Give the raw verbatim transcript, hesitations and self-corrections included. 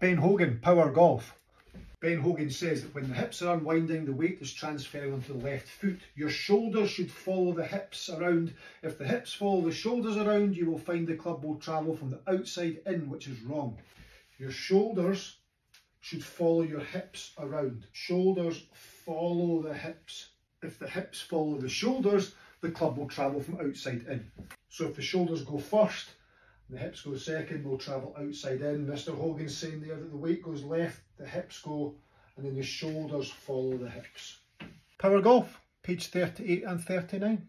Ben Hogan, Power Golf. Ben Hogan says that when the hips are unwinding, the weight is transferring onto the left foot. Your shoulders should follow the hips around. If the hips follow the shoulders around, you will find the club will travel from the outside in, which is wrong. Your shoulders should follow your hips around. Shoulders follow the hips. If the hips follow the shoulders, the club will travel from outside in. So if the shoulders go first, the hips go second, they'll travel outside in. Mister Hogan's saying there that the weight goes left, the hips go, and then the shoulders follow the hips. Power Golf, page thirty-eight and thirty-nine.